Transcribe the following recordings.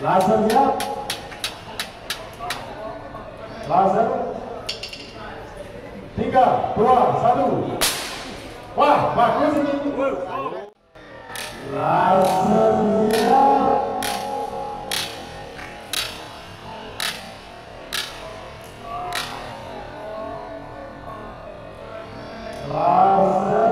Laser siap. Laser. 3, 2, 1. Wah, bagus ini. Laser siap. Laser. 3, 2, 1. Wah, bagus ini.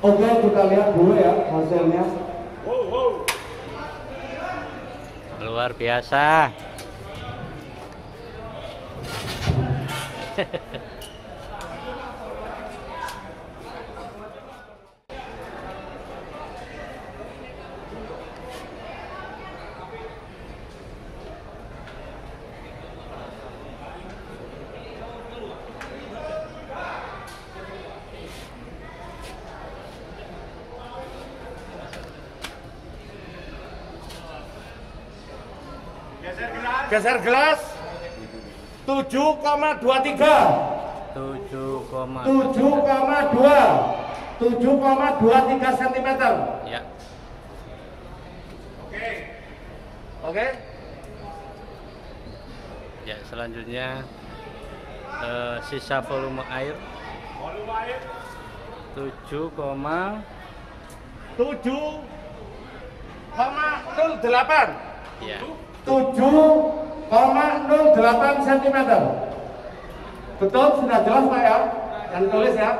Oke, kita lihat dulu ya hasilnya. Luar biasa. Geser gelas. 7,23 cm. Ya. Oke. Oke. Ya, selanjutnya sisa volume air. 7,08. Ya. 7,08 cm. Betul, sudah jelas Pak ya? Yang tulis ya.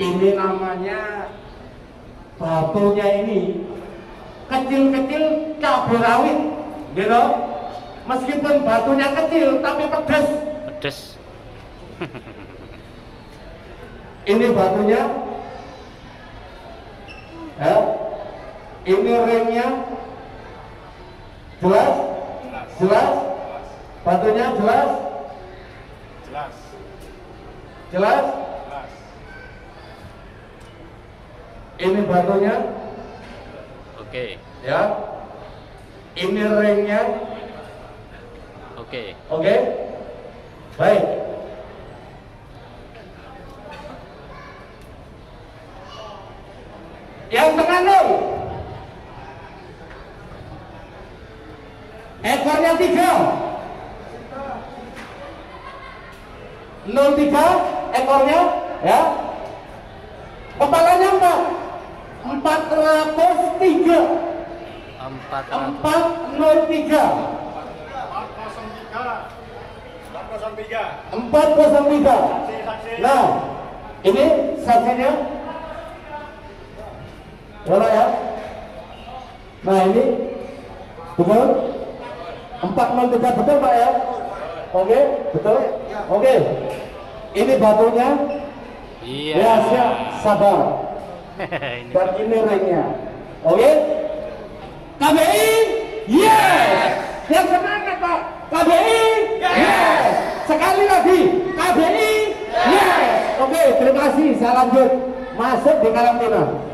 Ini namanya batunya ini kecil-kecil cabur rawit, gitu. Meskipun batunya kecil, tapi pedas. Pedas. Ini batunya, ya. Ini ringnya, jelas, jelas. Batunya jelas, jelas, jelas. Ini batunya. Oke, ya. Ini ringnya. Oke. Oke. Baik. Yang tengah dong. Ekornya 3. 03 ekornya, ya. Kepalanya 403. Nah, ini saksinya. Bola ya. Nah, ini betul. 403 betul Pak ya. Oke, betul. Oke. Ini batunya. Iya. Ya, siap, sabar. Dan ini ringnya. Oke. KBI, yes. Yang semangat Pak. KBI, yes. Sekali lagi, KBI, yes. Oke, terima kasih. Saya lanjut masuk di karantina.